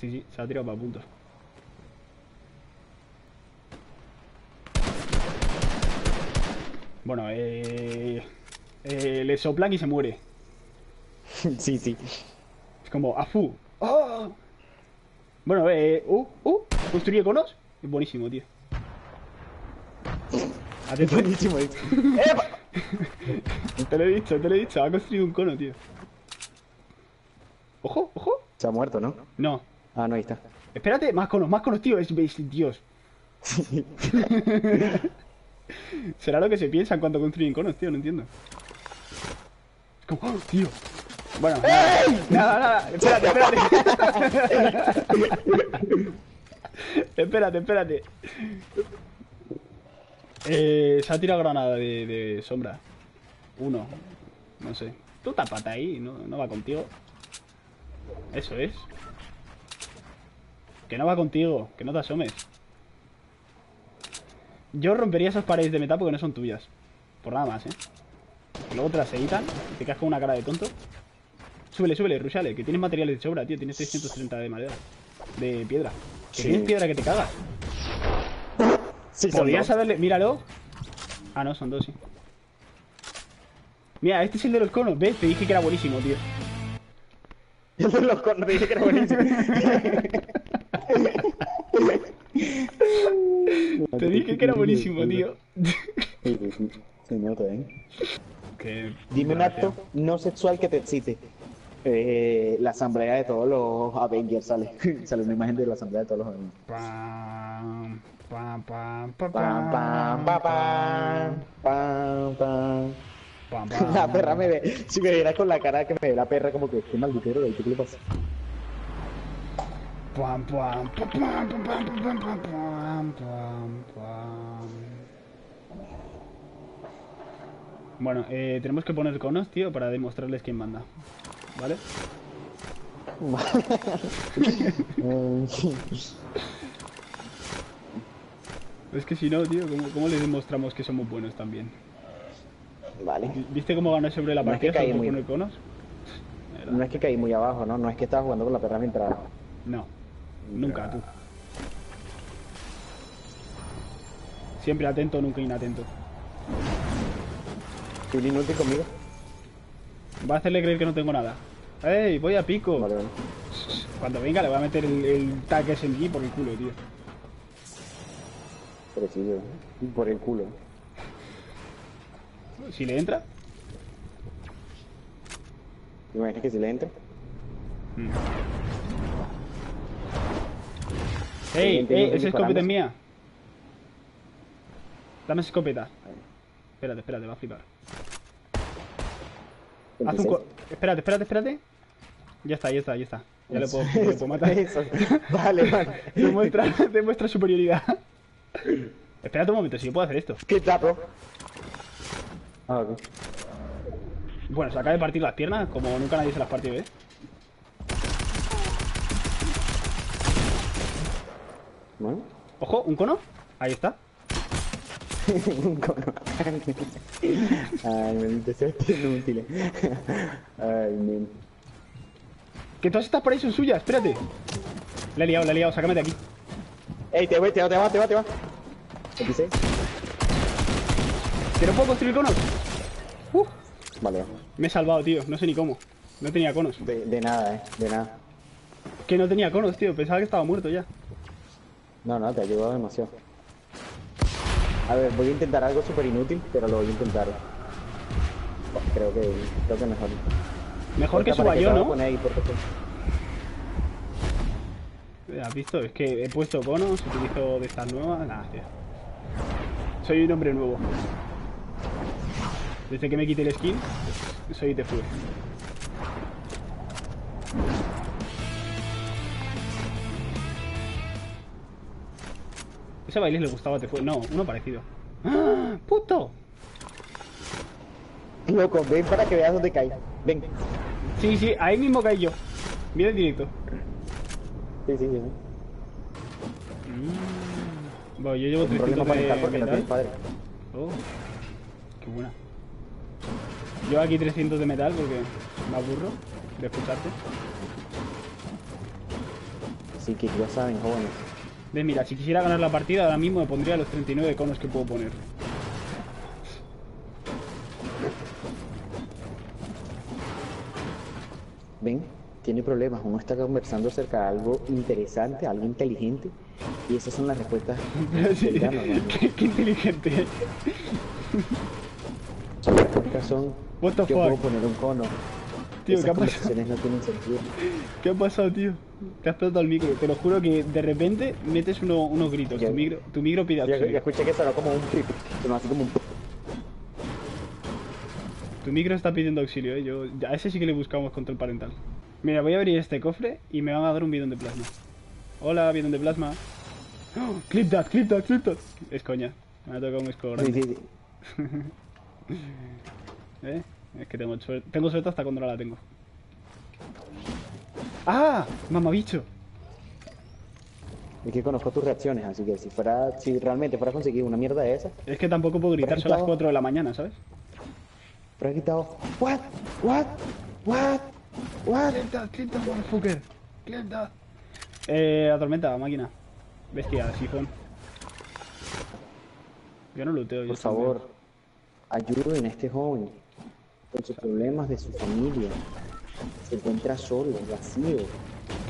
Sí, se ha tirado para puntos. Bueno, le soplan y se muere. Sí, sí. Es como, ¡afu! ¡Oh! Bueno, construye conos. Es buenísimo, tío. Es buenísimo. Te lo he dicho. Ha construido un cono, tío. Ojo, ojo. Se ha muerto, ¿no? No. Ah, no, ahí está. Espérate, más conos, tío. Dios. Sí. Será lo que se piensa en cuanto construyen conos, tío, no entiendo. Como, tío. Bueno, nada, espérate. Espérate. Se ha tirado granada de sombra. Uno. No sé. Tú tápate ahí, no va contigo. Eso es. Que no va contigo, que no te asomes. Yo rompería esas paredes de metal porque no son tuyas. Por nada más, ¿eh? Luego te las editan, te quedas con una cara de tonto. Súbele, rushale, que tienes materiales de sobra, tío. Tienes 630 de madera. De piedra. Que sí. Tienes piedra que te cagas. Sí, podrías saberle... Míralo. Ah, no, son dos, sí. Mira, este es el de los conos. ¿Ves? Te dije que era buenísimo, tío. El de los conos, te dije que era buenísimo. Te dije que era buenísimo, tío. Sí, nota, ¿eh? Okay. Dime un acto no sexual que te excite. La asamblea de todos los Avengers sale una imagen de la asamblea de todos los Avengers. La perra me ve. Si me vieras con la cara que me ve la perra, como que qué malditero, ¿qué le pasa? Bueno, tenemos que poner conos, tío, para demostrarles quién manda. ¿Vale? Es que si no, tío, ¿cómo les demostramos que somos buenos también? Vale. ¿Viste cómo ganó sobre la partida por poner conos? No es que caí muy abajo, ¿no? No es que estaba jugando con la perra mientras... No. Nunca, tú. Siempre atento, nunca inatento. ¿Tú no te conmigo? Va a hacerle creer que no tengo nada. ¡Ey! Voy a pico. Vale, vale. Cuando venga le voy a meter el tac SMG por el culo, tío. Preciso. Por el culo. ¿Si le entra? ¿Te imaginas que si le entra? ¡Ey! ¡Esa escopeta es mía! Dame esa escopeta. Espérate, va a flipar. Haz un espérate. Ya está. Ya lo puedo matar. Eso. Vale. Demuestra superioridad. Espérate un momento, si yo puedo hacer esto. ¡Qué tapo! Ah, ok. Bueno, se acaba de partir las piernas, como nunca nadie se las partió, ¿eh? Bueno. Ojo, un cono. Ahí está. Un cono. Ay, me estoy haciendo un tile. Ay, men. Que todas estas paredes son suyas, espérate. La he liado, sácame de aquí. Ey, te va. 26. ¿Que no puedo construir conos? Vale. Me he salvado, tío. No sé ni cómo. No tenía conos. De nada, de nada. Que no tenía conos, tío. Pensaba que estaba muerto ya. No, te ha ayudado demasiado. A ver, voy a intentar algo súper inútil, pero lo voy a intentar. Creo que mejor. Mejor que suba yo, ¿no? ¿Has visto? Es que he puesto conos, utilizo de estas nuevas. Nada, tío. Soy un hombre nuevo. Desde que me quité el skin, soy TFU. Ese baile le gustaba a TFU. No, uno parecido. ¡Ah, puto! Loco, ven para que veas dónde caí. Ven. Sí, ahí mismo caí yo. Mira en directo. Sí. Bueno, yo llevo 300 de metal. No, qué buena. Yo aquí 300 de metal porque me aburro de escucharte. Así que ya saben, jóvenes. Ve, mira, si quisiera ganar la partida, ahora mismo me pondría los 39 conos que puedo poner. Ven, tiene problemas. Uno está conversando acerca de algo interesante, algo inteligente. Y esas son las respuestas. Qué inteligente. Las respuestas son... What the fuck? Yo puedo poner un cono. Tío, esas conversaciones no tienen sentido. ¿Qué ha pasado, tío? Te has explotado el micro. Te lo juro que de repente metes unos gritos. Tu micro pide auxilio. Yo escuché que sonó como un trip. Sonó así como un... Tu micro está pidiendo auxilio, ¿eh? A ese sí que le buscamos control parental. Mira, voy a abrir este cofre y me van a dar un bidón de plasma. Hola, bidón de plasma. ¡Oh! ¡Clip that, clip that, clip that! Es coña. Me ha tocado un escobar. Sí. ¿Eh? Es que tengo suerte. Tengo suerte hasta cuando no la tengo. ¡Ah! ¡Mamabicho! Es que conozco tus reacciones, así que si realmente fuera a conseguir una mierda de esas... Es que tampoco puedo gritarse a las 4 de la mañana, ¿sabes? Pero he quitado... ¡What! ¡What! ¡What! ¡What! ¡Clip that, motherfucker! ¡Clip that! Atormenta, máquina. Bestia, sifón. Yo no looteo. Por favor, ayuden a este joven con sus problemas de su familia. Se encuentra solo, vacío.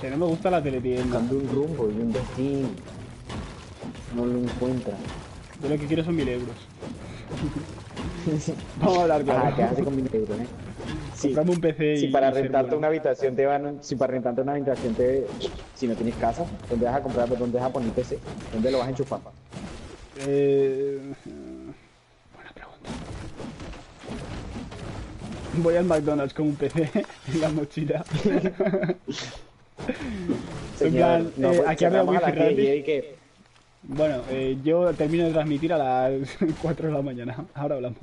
Que no me gusta la teletienda. Buscando un rumbo y un destino. No lo encuentra. Yo lo que quiero son 1000 euros. Vamos a hablar claro. Ah, ¿qué hace con 1000 euros, eh? Sí, un PC si para rentarte una habitación te van... Si para rentarte una habitación te... Si no tienes casa, ¿dónde vas a comprar? ¿Dónde vas a poner PC? ¿Dónde lo vas a enchufar? Buena pregunta. Voy al McDonald's con un PC en la mochila. Señor, en plan, no, aquí habrá wifi gratis. Bueno, yo termino de transmitir a las 4 de la mañana. Ahora hablamos.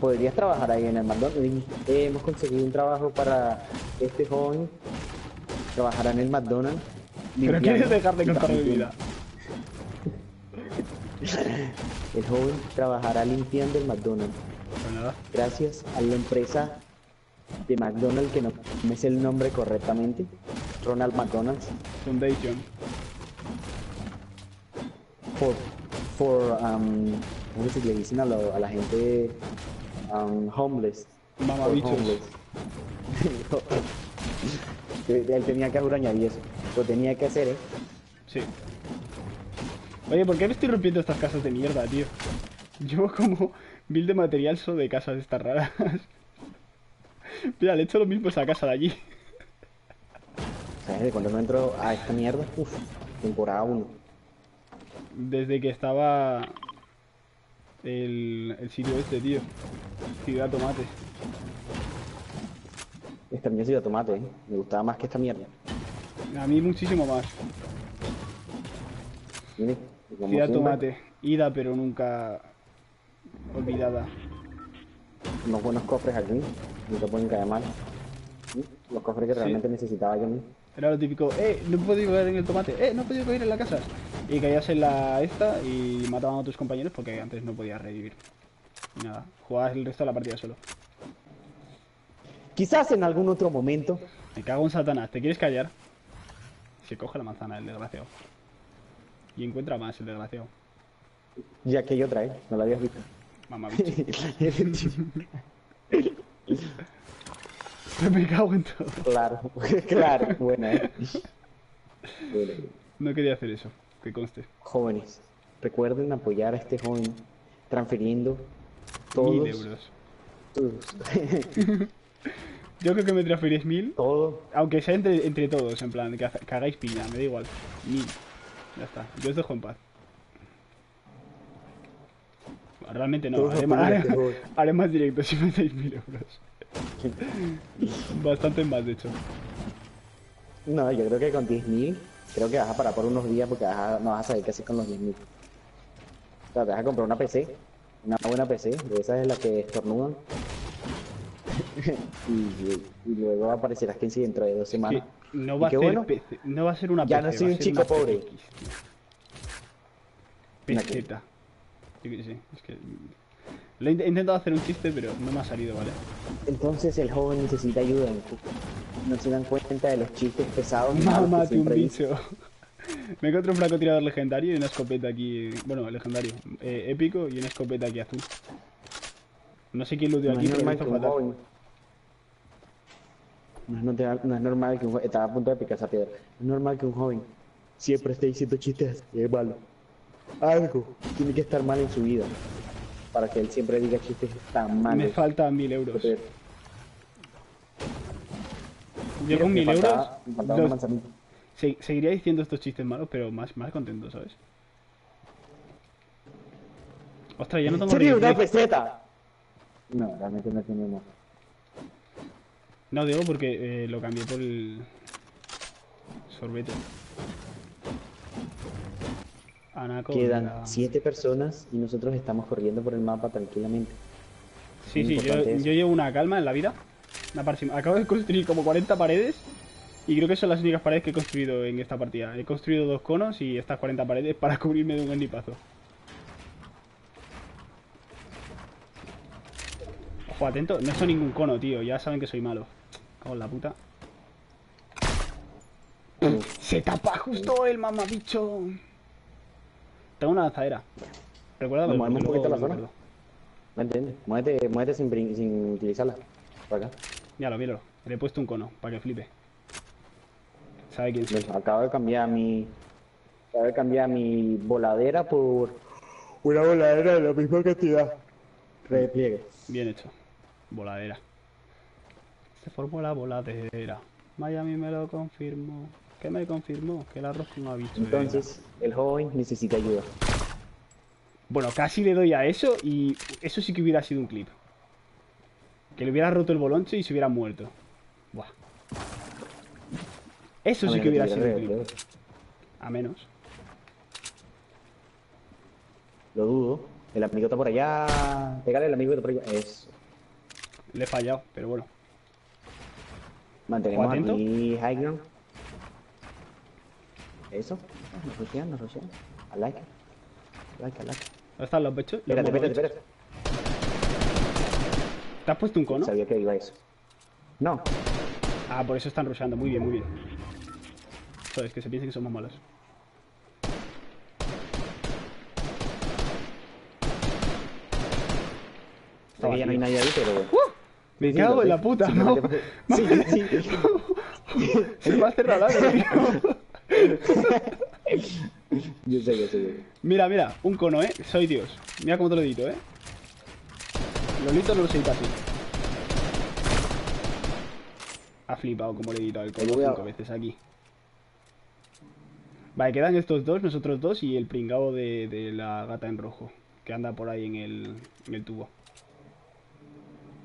Podrías trabajar ahí en el McDonald's. Hemos conseguido un trabajo para este joven. Trabajará en el McDonald's. Pero quieres dejar de contar mi vida. El joven trabajará limpiando el McDonald's. Bueno. Gracias a la empresa de McDonald's, que no me sé el nombre correctamente. Ronald McDonald's Foundation. ¿Cómo se le dicen a la gente? Homeless. Mamabichos. Homeless. Él tenía que añadir eso. Lo tenía que hacer, ¿eh? Sí. Oye, ¿por qué me estoy rompiendo estas casas de mierda, tío? Llevo como 1000 de material solo de casas estas raras. Mira, le he hecho lo mismo a esa casa de allí. ¿Sabes de cuando no entro a esta mierda? Uff, temporada 1. Desde que estaba... El sitio este, tío. Ciudad Tomate. Esta mía es Ciudad Tomate, ¿eh? Me gustaba más que esta mierda. A mí muchísimo más. Ciudad Tomate. Ida pero nunca olvidada. Unos buenos cofres aquí. No te pueden caer mal. Los cofres que realmente necesitaba yo. Era lo típico. No he podido caer en el tomate. No he podido caer en la casa. Y caías en la esta y mataban a tus compañeros porque antes no podías revivir. Nada, jugabas el resto de la partida solo. Quizás en algún otro momento... Me cago en Satanás, ¿te quieres callar? Se coge la manzana el desgraciado. Y encuentra más el desgraciado. Ya que hay otra, ¿eh? No la habías visto. Mamá bicho. Me cago en todo. Claro, claro, buena, ¿eh? Bueno. No quería hacer eso. Que conste. Jóvenes, recuerden apoyar a este joven transfiriendo todos 1000 euros. Yo creo que me transferís 1000. Todo. Aunque sea entre todos, en plan, que hagáis piña, me da igual. 1000. Ya está, yo os dejo en paz. Realmente no, haré más directo si me dais 1000 euros. Bastante más, de hecho. No, yo creo que con 10.000... Creo que vas a parar por unos días porque no vas a saber qué hacer con los 10.000. O sea, te vas a comprar una PC. Una buena PC. De esas es la que estornudan. y luego aparecerás que sí dentro de 2 semanas. No va a ser bueno, PC. No va a ser una PC. Ya no soy un chico pobre. PZ. Sí, es que... He intentado hacer un chiste, pero no me ha salido, ¿vale? Entonces el joven necesita ayuda, no se dan cuenta de los chistes pesados. Mamá, que un bicho. Me encuentro un francotirador legendario y una escopeta aquí... Bueno, legendario. Épico y una escopeta aquí azul. No sé quién lo dio aquí, pero me hizo fatal. No es normal que un joven... Estaba a punto de picar esa piedra. No es normal que un joven siempre esté diciendo chistes malos. Algo tiene que estar mal en su vida para que él siempre diga chistes tan malos. Me faltan 1000 euros. Yo con 1000 euros... seguiría diciendo estos chistes malos, pero más contento, ¿sabes? Ostras, ya no tengo... ¡Sería una peseta! No, realmente no tiene más. No, digo porque lo cambié por el... sorbete. Anaco, quedan 7 personas y nosotros estamos corriendo por el mapa tranquilamente. Sí, sí, yo llevo una calma en la vida. Acabo de construir como 40 paredes. Y creo que son las únicas paredes que he construido en esta partida. He construido 2 conos y estas 40 paredes para cubrirme de un endipazo. Ojo, atento. No he hecho ningún cono, tío. Ya saben que soy malo. Cago en la puta. Se tapa justo el mamabicho. Tengo una lanzadera. Recuerda, vamos un poquito la zona. ¿Me entiendes? Muévete sin utilizarla. Para acá. Míralo, míralo. Le he puesto un cono para que flipe. ¿Sabe quién soy? Acabo de cambiar mi voladera por una voladera de la misma cantidad. Repliegue. Bien hecho. Voladera. Se formó la voladera. Miami me lo confirmó. ¿Qué me confirmó? Que el arroz no ha visto. Entonces, el joven necesita ayuda. Bueno, casi le doy a eso y eso sí que hubiera sido un clip. Que le hubiera roto el bolonche y se hubiera muerto. Buah. Eso sí que hubiera sido un clip. A menos. Lo dudo. El amigo está por allá. Pégale, el amigo está por allá. Eso. Le he fallado, pero bueno. Mantenemos aquí high ground. Eso. Nos rushean, nos rushean. I like it. I like it, I like it. ¿Dónde están los pechos? Espérate. ¿Te has puesto un cono? Sabía que iba eso. No. Ah, por eso están rusheando. Muy bien, muy bien. Es que se piensen que somos malos. Aquí ya no hay nadie ahí, pero... Me cago en la puta, ¿no? Sí. Se va a hacer ralado, tío. Yo sé. Mira, un cono, ¿eh? Soy Dios. Mira cómo te lo edito, ¿eh? Lolito no lo edito así. Ha flipado como le he editado el cono 5 veces aquí. Vale, quedan estos dos, nosotros dos y el pringao de la gata en rojo que anda por ahí en el tubo.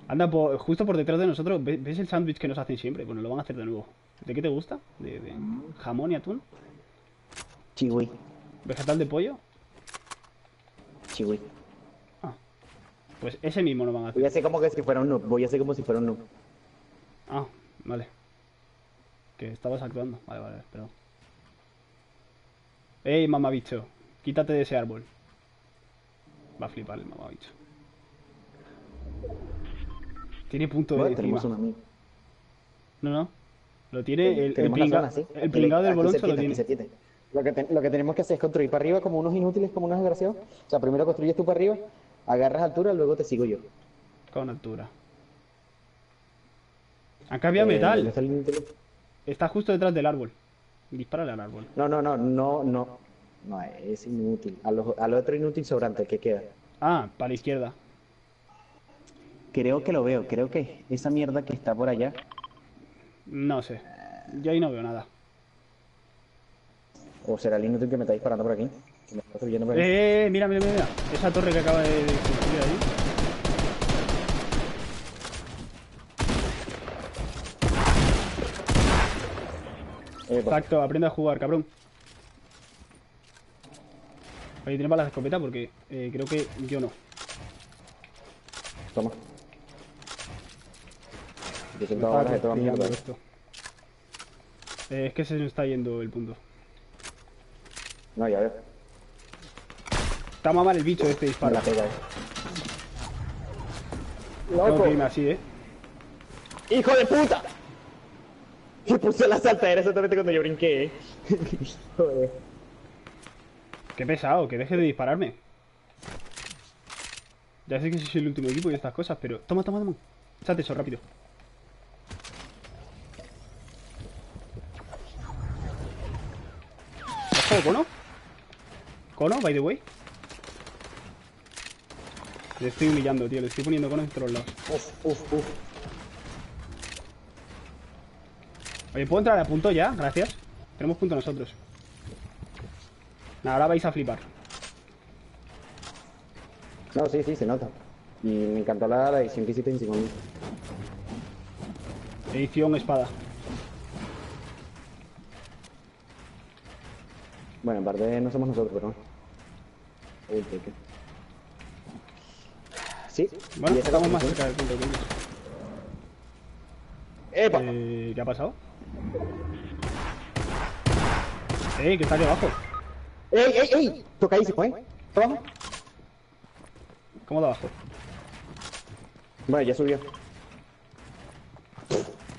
Anda justo por detrás de nosotros. ¿Ves el sándwich que nos hacen siempre? Bueno, lo van a hacer de nuevo. ¿De qué te gusta? ¿De jamón y atún? Chiwi. ¿Vegetal de pollo? Chiwi. Ah. Pues ese mismo lo van a hacer. Voy a hacer como si fuera un noob. Ah, vale. Que estabas actuando. Vale, perdón. ¡Ey, mamabicho! Quítate de ese árbol. Va a flipar el mamabicho. Tiene punto de encima. No. Lo tiene el pringado del boloncho lo tiene. Lo que tenemos que hacer es construir para arriba como unos inútiles, como unos desgraciados. O sea, primero construyes tú para arriba, agarras altura, luego te sigo yo. Con altura. Acá había metal. Está justo detrás del árbol. Dispárale al árbol. No. No, es inútil. Al otro inútil sobrante que queda. Ah, para la izquierda. Creo que lo veo. Creo que esa mierda que está por allá. No sé. Yo ahí no veo nada. ¿O será el inútil que me está disparando por aquí? Que me está subiendo por aquí. Mira. Esa torre que acaba de construir ahí. Exacto, aprende a jugar, cabrón. Oye, ¿tienes balas de escopeta? Porque creo que yo no. Toma. Yo siento ahora de toda mierda esto. Es que se nos está yendo el punto. No, ya veo. Está a mamar el bicho este disparo. Loco. No, así, ¡hijo de puta! Que puse la saltadera exactamente cuando yo brinqué, Joder. Qué pesado, que deje de dispararme. Ya sé que soy el último equipo y estas cosas, pero... Toma, toma, toma. Echate eso, rápido. ¿Has cono? ¿Cono, by the way? Le estoy humillando, tío. Le estoy poniendo conos en todos lados. Uf. Oye, ¿puedo entrar a punto ya? Gracias. Tenemos punto nosotros. Nada, ahora vais a flipar. No, sí, se nota. Y me encantó la edición que hiciste encima de mí. Edición espada. Bueno, en parte no somos nosotros, pero... Uy, qué. Sí. Bueno, estamos más cerca del punto que ellos. ¡Epa! ¿Qué ha pasado? Que está aquí abajo. ¡Ey! Toca ahí, se fue. ¿Está abajo? ¿Cómo de abajo? Bueno, ya subió.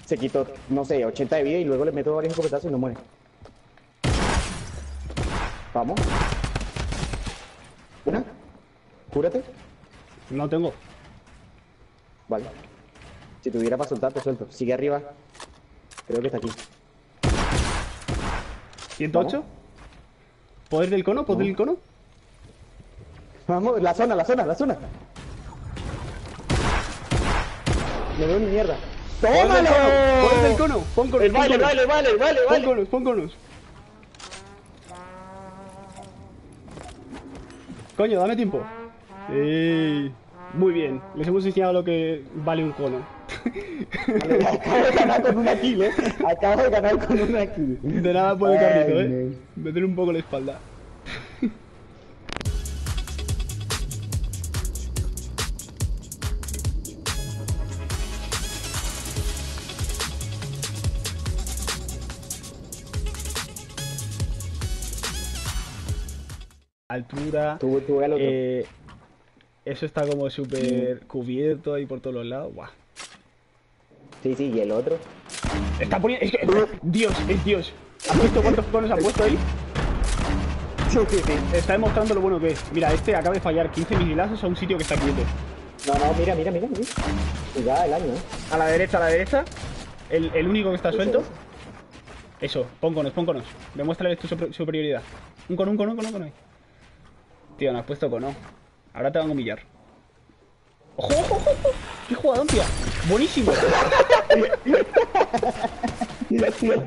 Se quitó, no sé, 80 de vida y luego le meto varios escopetazos y no muere. Vamos. ¿Una? ¿Cúrate? No tengo. Vale. Si tuviera para soltar, te suelto. Sigue arriba. Creo que está aquí. ¿108? ¿Vamos? ¿Poder del cono? ¿Poder del cono? Vamos, la zona. Le doy mi mierda. ¡Tómalo! ¡Poder del cono! ¡Pon conos! ¡El baile! ¡Pon conos! Coño, dame tiempo. Muy bien, les hemos enseñado lo que vale un cono. Acabo de ganar con una kill, De nada por el carrito, Meter un poco la espalda. Altura, tuve el otro. Eso está como súper cubierto ahí por todos los lados. Buah. Sí, y el otro. Está poniendo. Es que. Dios. ¿Has visto cuántos conos ha puesto ahí? Sí. Está demostrando lo bueno que es. Mira, este acaba de fallar 15 misilazos a un sitio que está quieto. No, mira. Ya el año, A la derecha. El único que está suelto. Eso, pon conos. Demuéstrales tu superioridad. Un cono ahí. Tío, no has puesto cono. Ahora te van a humillar. ¡Ojo! ¡Qué jugadón, tía! ¡Buenísimo! ¡Clip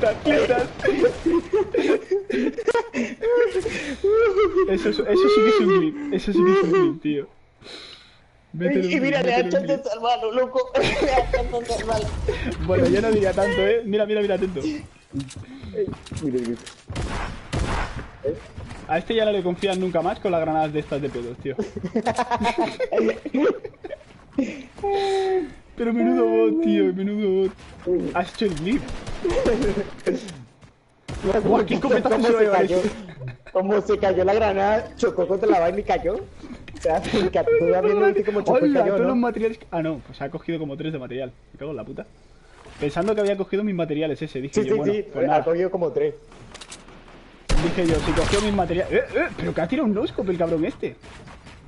that! Eso sí que es un clip, tío. Y mira, le ha hecho de salvarlo, loco. Bueno, yo no diría tanto, Mira, atento. A este ya no le confían nunca más con las granadas de estas de pedos, tío. Pero menudo bot, tío. Has hecho el clip. Guau, qué comentario se cayó. Como se cayó la granada, chocó contra la vaina y cayó. Todos los materiales... Ah, no, pues ha cogido como 3 de material. Me cago en la puta. Pensando que había cogido mis materiales ese, dije yo, bueno... pues nada. Ha cogido como 3. Dije yo, si cogió mis materiales... Pero que ha tirado un no-scope el cabrón este.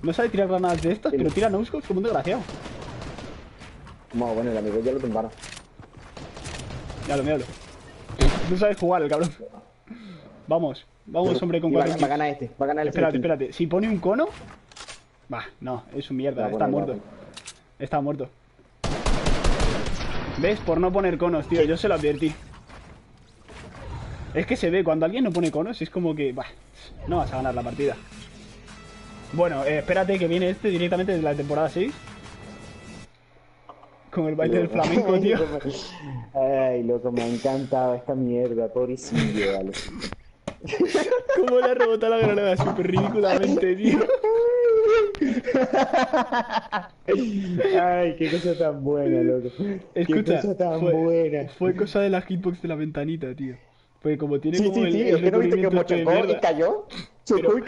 No sabe tirar granadas de estas, pero tira no-scopes como un desgraciado. Bueno, el amigo ya lo tumbaron. Míralo. No sabes jugar el cabrón. Vamos, hombre, con 4 kills. Va a ganar este, Espérate. Si pone un cono... Bah, no, es un mierda, está muerto. ¿Ves? Por no poner conos, tío, yo se lo advertí. Es que se ve, cuando alguien no pone conos es como que, bah, no vas a ganar la partida. Bueno, espérate que viene este directamente desde la temporada 6. Con el baile del flamenco, tío. Ay, loco, me ha encantado esta mierda, pobrecillo, vale. Cómo le ha rebotado la granada, súper ridículamente, tío. Ay, qué cosa tan buena, loco. Qué Escucha, cosa tan buena. fue cosa de la hitbox de la ventanita, tío. Porque como tiene Sí, como sí, el, sí, el ¿es que no viste que recubrimiento este de Mochocó y mierda. cayó? Pero, Chocó y